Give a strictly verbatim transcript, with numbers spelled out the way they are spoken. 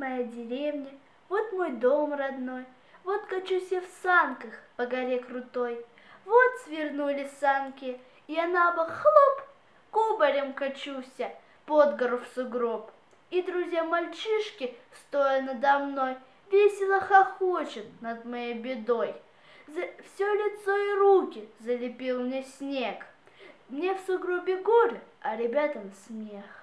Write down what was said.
моя деревня, вот мой дом родной, вот качусь я в санках по горе крутой, вот свернули санки, я на бок хлоп, кубарем качуся под гору в сугроб. И друзья-мальчишки, стоя надо мной, весело хохочет над моей бедой. За все лицо и руки залепил мне снег, мне в сугробе горе, а ребятам смех.